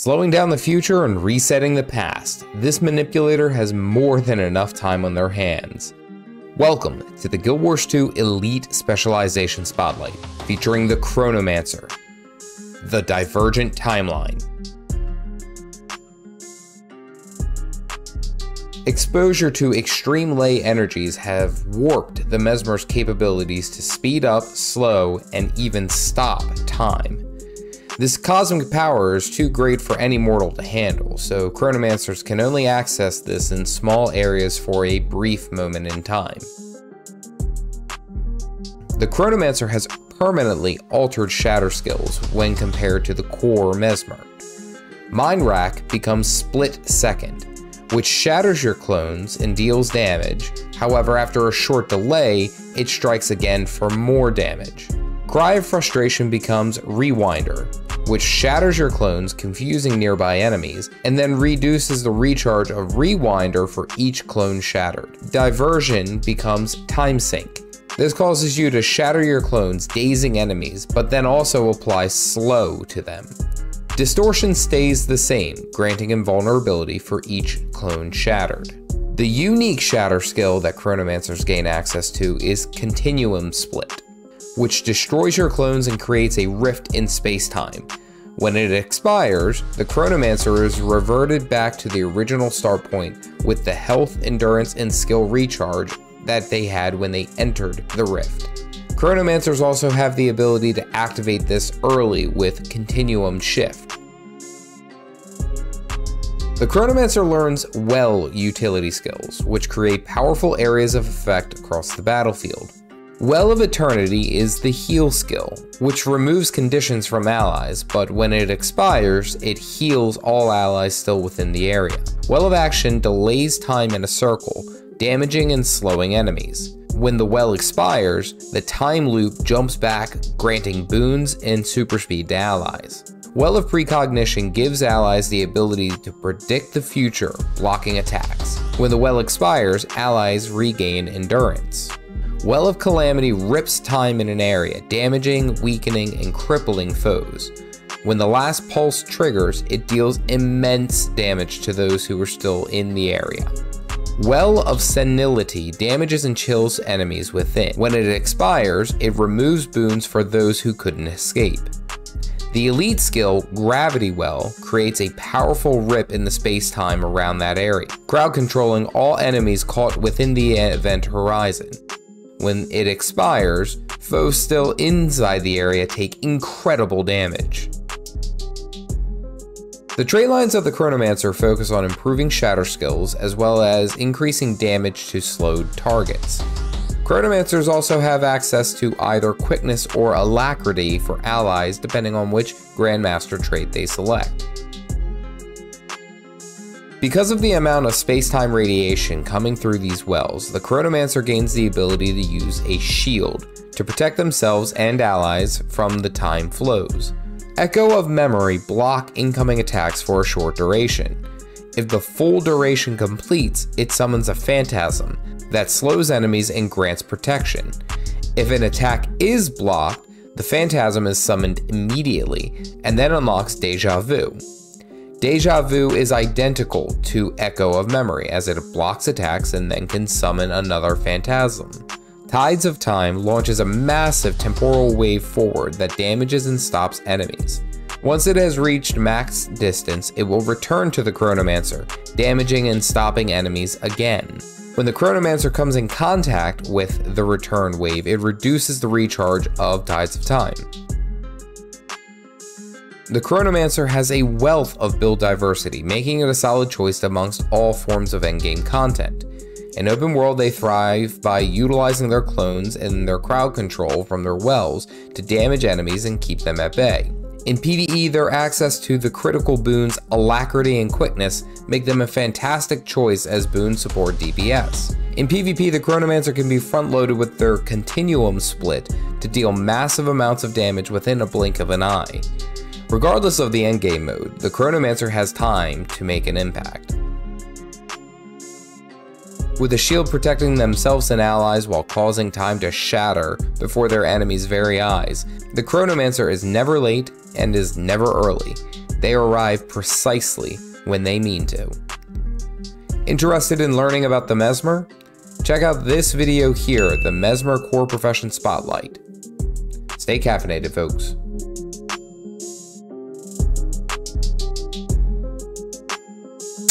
Slowing down the future and resetting the past, this manipulator has more than enough time on their hands. Welcome to the Guild Wars 2 Elite Specialization Spotlight, featuring the Chronomancer, the Divergent Timeline. Exposure to extreme ley energies have warped the Mesmer's capabilities to speed up, slow, and even stop time. This cosmic power is too great for any mortal to handle, so Chronomancers can only access this in small areas for a brief moment in time. The Chronomancer has permanently altered shatter skills when compared to the core Mesmer. Mind Rack becomes Split Second, which shatters your clones and deals damage. However, after a short delay, it strikes again for more damage. Cry of Frustration becomes Rewinder, which shatters your clones, confusing nearby enemies, and then reduces the recharge of Rewinder for each clone shattered. Diversion becomes Time Sink. This causes you to shatter your clones, dazing enemies, but then also apply slow to them. Distortion stays the same, granting invulnerability for each clone shattered. The unique shatter skill that Chronomancers gain access to is Continuum Split, which destroys your clones and creates a rift in space-time. When it expires, the Chronomancer is reverted back to the original start point with the health, endurance, and skill recharge that they had when they entered the rift. Chronomancers also have the ability to activate this early with Continuum Shift. The Chronomancer learns Well utility skills, which create powerful areas of effect across the battlefield. Well of Eternity is the heal skill, which removes conditions from allies, but when it expires, it heals all allies still within the area. Well of Action delays time in a circle, damaging and slowing enemies. When the well expires, the time loop jumps back, granting boons and superspeed to allies. Well of Precognition gives allies the ability to predict the future, blocking attacks. When the well expires, allies regain endurance. Well of Calamity rips time in an area, damaging, weakening, and crippling foes. When the last pulse triggers, it deals immense damage to those who are still in the area. Well of Senility damages and chills enemies within. When it expires, it removes boons for those who couldn't escape. The elite skill, Gravity Well, creates a powerful rip in the space-time around that area, crowd controlling all enemies caught within the event horizon. When it expires, foes still inside the area take incredible damage. The trait lines of the Chronomancer focus on improving shatter skills as well as increasing damage to slowed targets. Chronomancers also have access to either quickness or alacrity for allies depending on which Grandmaster trait they select. Because of the amount of space-time radiation coming through these wells, the Chronomancer gains the ability to use a shield to protect themselves and allies from the time flows. Echo of Memory blocks incoming attacks for a short duration. If the full duration completes, it summons a phantasm that slows enemies and grants protection. If an attack is blocked, the phantasm is summoned immediately and then unlocks Deja Vu. Deja Vu is identical to Echo of Memory as it blocks attacks and then can summon another phantasm. Tides of Time launches a massive temporal wave forward that damages and stops enemies. Once it has reached max distance, it will return to the Chronomancer, damaging and stopping enemies again. When the Chronomancer comes in contact with the return wave, it reduces the recharge of Tides of Time. The Chronomancer has a wealth of build diversity, making it a solid choice amongst all forms of endgame content. In open world, they thrive by utilizing their clones and their crowd control from their wells to damage enemies and keep them at bay. In PvE, their access to the critical boons, alacrity, and quickness make them a fantastic choice as boon support DPS. In PvP, the Chronomancer can be front-loaded with their Continuum Split to deal massive amounts of damage within a blink of an eye. Regardless of the endgame mode, the Chronomancer has time to make an impact. With a shield protecting themselves and allies while causing time to shatter before their enemies' very eyes, the Chronomancer is never late and is never early, they arrive precisely when they mean to. Interested in learning about the Mesmer? Check out this video here, the Mesmer Core Profession Spotlight. Stay caffeinated, folks.